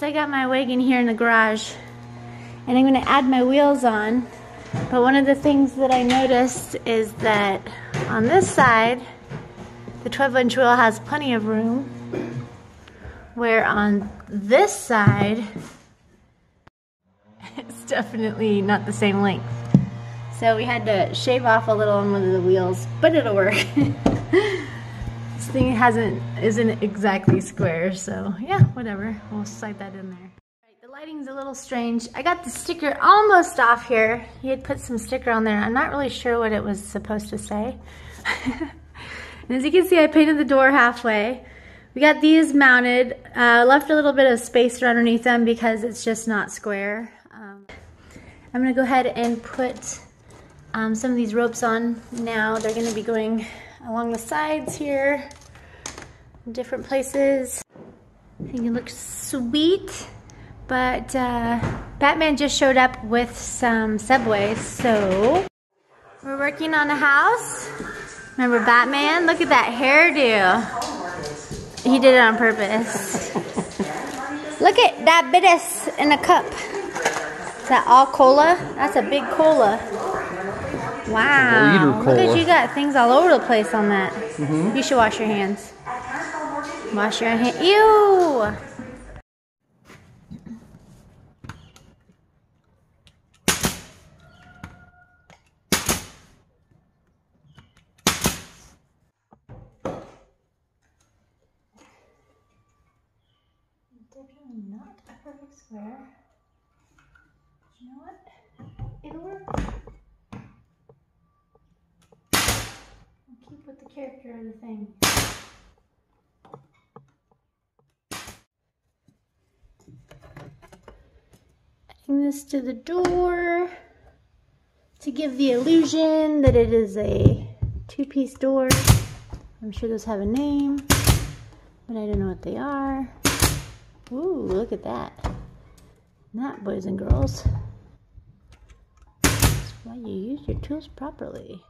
So I got my wagon here in the garage, and I'm going to add my wheels on. But one of the things that I noticed is that on this side, the 12-inch wheel has plenty of room, where on this side, it's definitely not the same length. So we had to shave off a little on one of the wheels, but it'll work. This thing isn't exactly square, so yeah, whatever. We'll slide that in there. Right, the lighting's a little strange. I got the sticker almost off here. He had put some sticker on there. I'm not really sure what it was supposed to say. And as you can see, I painted the door halfway. We got these mounted. Left a little bit of spacer underneath them because it's just not square. I'm gonna go ahead and put some of these ropes on now. They're going to be going along the sides here, different places. I think it looks sweet, but Batman just showed up with some Subways, so we're working on a house. Remember Batman? Look at that hairdo. He did it on purpose. Look at that diabetes in a cup. Is that all cola? That's a big cola. Wow, look at you, got things all over the place on that. Mm-hmm. You should wash your hands. Wash your hands. Ew! Definitely not a perfect square. You know what? It'll work. Keep with the character of the thing. Adding this to the door to give the illusion that it is a two-piece door. I'm sure those have a name, but I don't know what they are. Ooh, look at that. That, boys and girls. That's why you use your tools properly.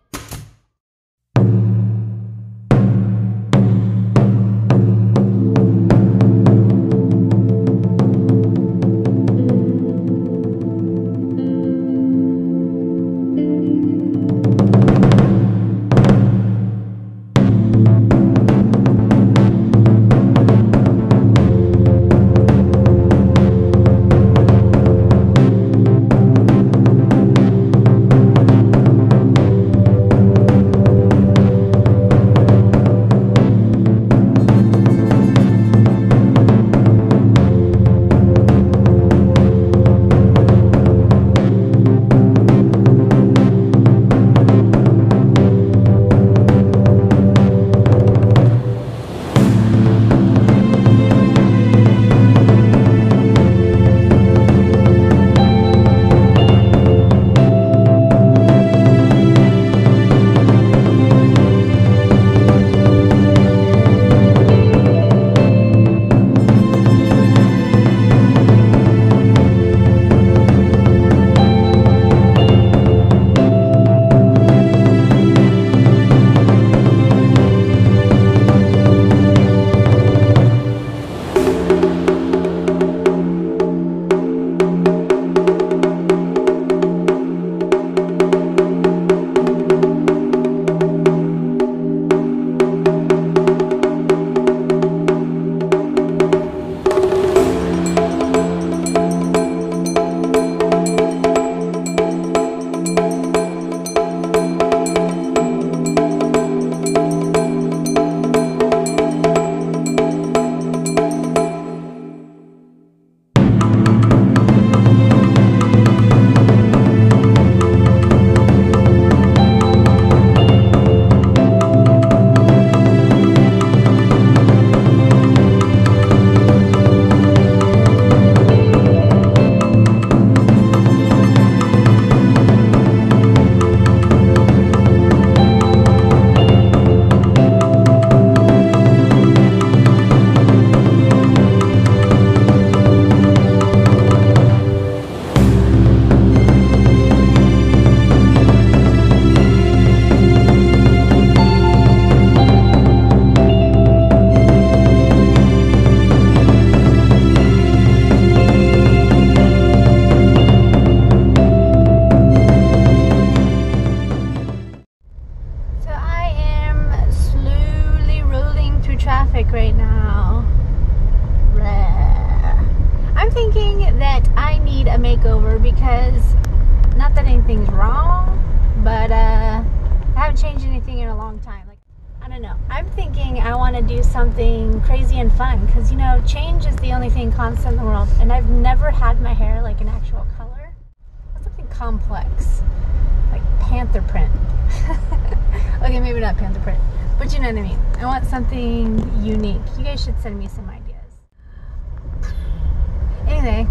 traffic right now. I'm thinking that I need a makeover because, not that anything's wrong, but I haven't changed anything in a long time. Like, I don't know. I'm thinking I want to do something crazy and fun because, you know, change is the only thing constant in the world, and I've never had my hair like an actual color. That's something complex, like panther print. Okay, maybe not panther print, but you know what I mean. I want something unique. You guys should send me some ideas. Anyway,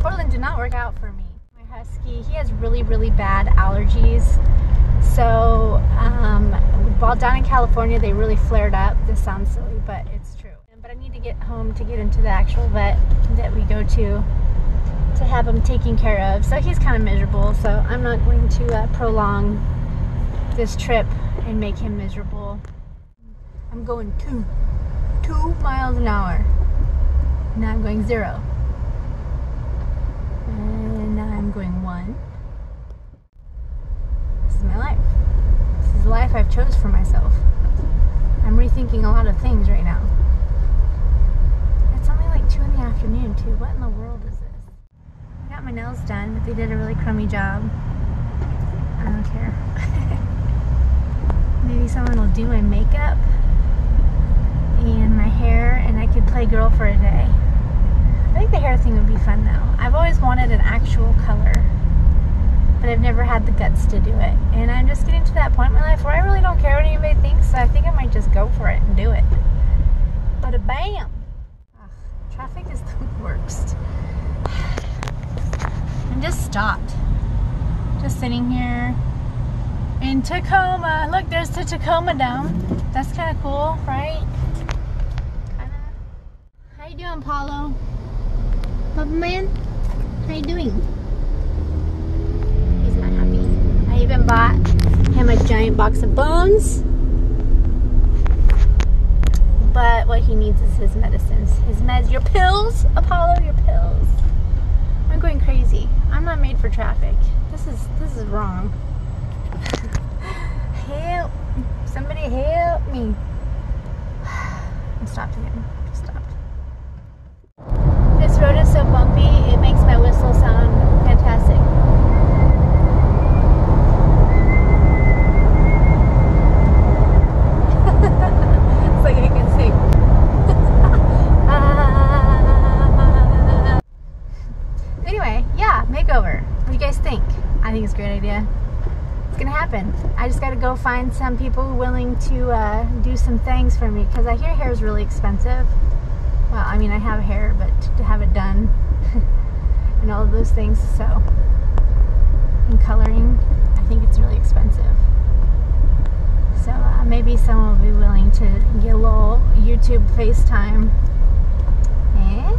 Portland did not work out for me. My husky, he has really, really bad allergies. So, while down in California, they really flared up. This sounds silly, but it's true. But I need to get home to get into the actual vet that we go to have him taken care of. So he's kind of miserable, so I'm not going to prolong this trip and make him miserable. I'm going two miles an hour. Now I'm going 0. And now I'm going 1. This is my life. This is the life I've chose for myself. I'm rethinking a lot of things right now. It's only like 2 in the afternoon too. What in the world is this? I got my nails done, but they did a really crummy job. I don't care. Maybe someone will do my makeup and my hair, and I could play girl for a day. I think the hair thing would be fun though. I've always wanted an actual color, but I've never had the guts to do it. And I'm just getting to that point in my life where I really don't care what anybody thinks, so I think I might just go for it and do it. But a bam! Ugh, traffic is the worst. I'm just stopped. Just sitting here in Tacoma. Look, there's the Tacoma Dome. That's kind of cool, right? How you doing, Paulo? Papa man, how you doing? He's not happy. I even bought him a giant box of bones. But what he needs is his medicines. His meds, your pills, Apollo, your pills. I'm going crazy. I'm not made for traffic. This is wrong. Help. Somebody help me. I'm stopped again. This road is so bumpy, it makes my whistle sound fantastic. It's like I can sing. Anyway, yeah, makeover. What do you guys think? I think it's a great idea. It's gonna happen. I just gotta go find some people willing to do some things for me, because I hear hair is really expensive. Well, I mean, I have hair, but to have it done and all of those things, so, and coloring, I think it's really expensive. So maybe someone will be willing to get a little YouTube FaceTime. Eh?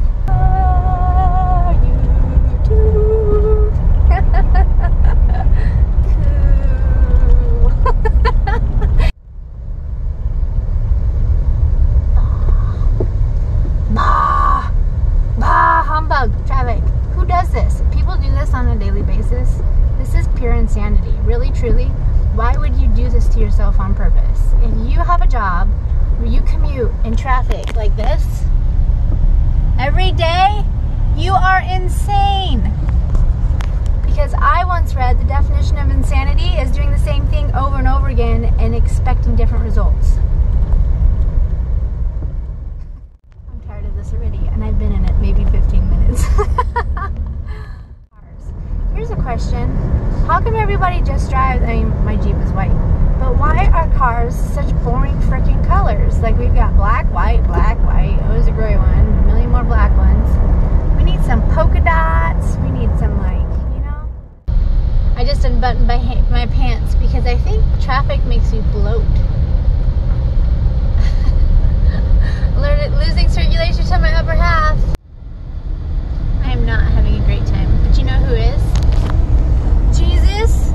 In traffic like this every day, you are insane. Because I once read the definition of insanity is doing the same thing over and over again and expecting different results. I'm tired of this already, and I've been in it maybe 15 minutes. Here's a question. How come everybody just drives? I mean, my Jeep is white. But why are cars such boring freaking colors? Like, we've got black, white, always a gray one, a million more black ones. We need some polka dots, we need some, like, you know. I just unbuttoned my pants because I think traffic makes you bloat. Losing circulation to my upper half. I am not having a great time, but you know who is? Jesus.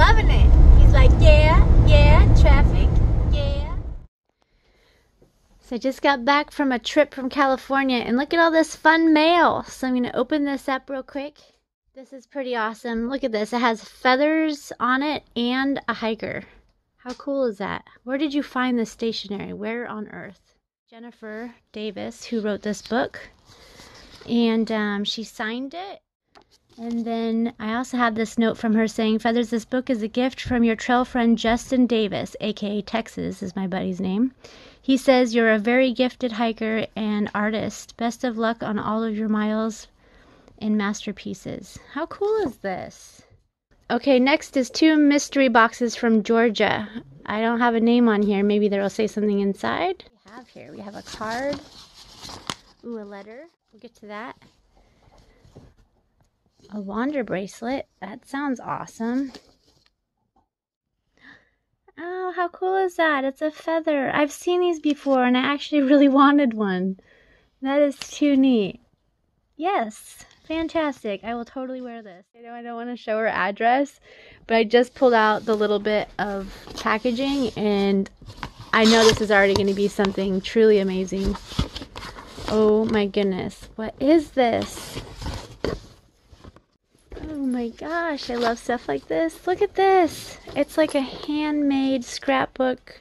Loving it. He's like, yeah, yeah, traffic, yeah. So I just got back from a trip from California, and look at all this fun mail. So I'm going to open this up real quick. This is pretty awesome. Look at this. It has feathers on it and a hiker. How cool is that? Where did you find this stationery? Where on earth? Jennifer Davis, who wrote this book, and she signed it. And then I also had this note from her saying, Feathers, this book is a gift from your trail friend Justin Davis, aka Texas is my buddy's name. He says you're a very gifted hiker and artist. Best of luck on all of your miles and masterpieces. How cool is this? Okay, next is 2 mystery boxes from Georgia. I don't have a name on here. Maybe there will say something inside. We have here, we have a card. Ooh, a letter. We'll get to that. A wander bracelet. That sounds awesome. Oh, how cool is that? It's a feather. I've seen these before and I actually really wanted one. That is too neat. Yes, fantastic. I will totally wear this. I know I don't want to show her address, but I just pulled out the little bit of packaging and I know this is already going to be something truly amazing. Oh my goodness. What is this? Oh my gosh, I love stuff like this. Look at this. It's like a handmade scrapbook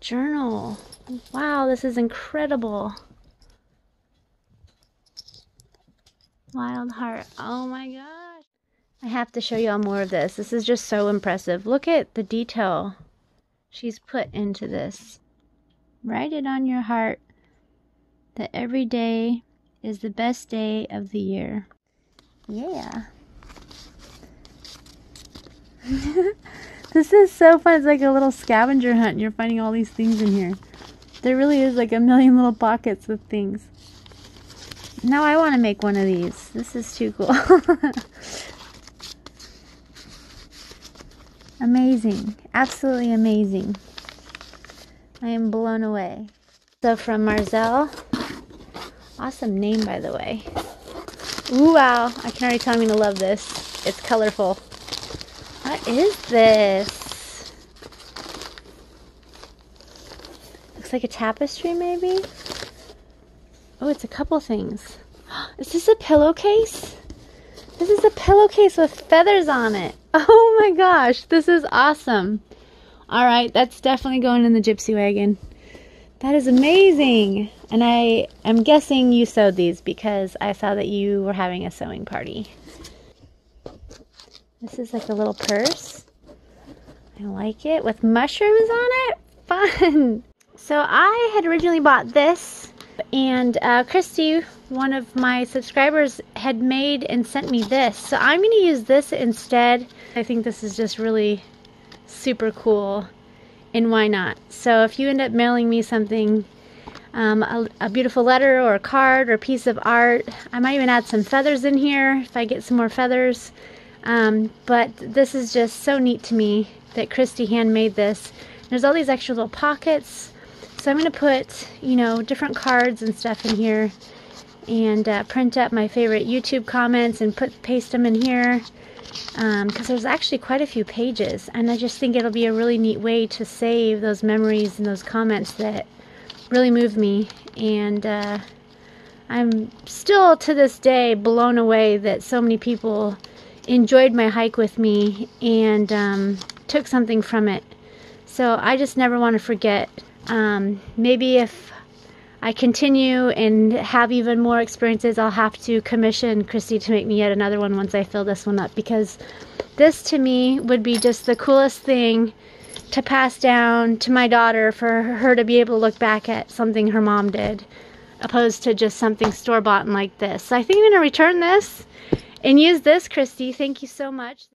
journal. Wow, this is incredible. Wild heart. Oh my gosh. I have to show y'all more of this. This is just so impressive. Look at the detail she's put into this. Write it on your heart that every day is the best day of the year. Yeah. This is so fun. It's like a little scavenger hunt and you're finding all these things in here. There really is like a million little pockets with things. Now I want to make one of these. This is too cool. Amazing. Absolutely amazing. I am blown away. So from Marzell. Awesome name, by the way. Ooh, wow, I can already tell I'm going to love this. It's colorful. What is this? Looks like a tapestry, maybe? Oh, it's a couple things. Is this a pillowcase? This is a pillowcase with feathers on it. Oh my gosh, this is awesome. All right, that's definitely going in the gypsy wagon. That is amazing. And I am guessing you sewed these because I saw that you were having a sewing party. This is like a little purse. I like it with mushrooms on it. Fun. So I had originally bought this and Christy, one of my subscribers, had made and sent me this. So I'm going to use this instead. I think this is just really super cool. And why not? So if you end up mailing me something, a beautiful letter or a card or a piece of art, I might even add some feathers in here if I get some more feathers. But this is just so neat to me that Christy handmade this. There's all these extra little pockets. So I'm going to put, you know, different cards and stuff in here and print up my favorite YouTube comments and paste them in here. Because there's actually quite a few pages and I just think it'll be a really neat way to save those memories and those comments that really move me. And I'm still to this day blown away that so many people enjoyed my hike with me and took something from it. So I just never want to forget. Maybe if I continue and have even more experiences, I'll have to commission Christy to make me yet another one once I fill this one up, because this to me would be just the coolest thing to pass down to my daughter, for her to be able to look back at something her mom did opposed to just something store-bought and like this. So I think I'm going to return this and use this, Christy. Thank you so much.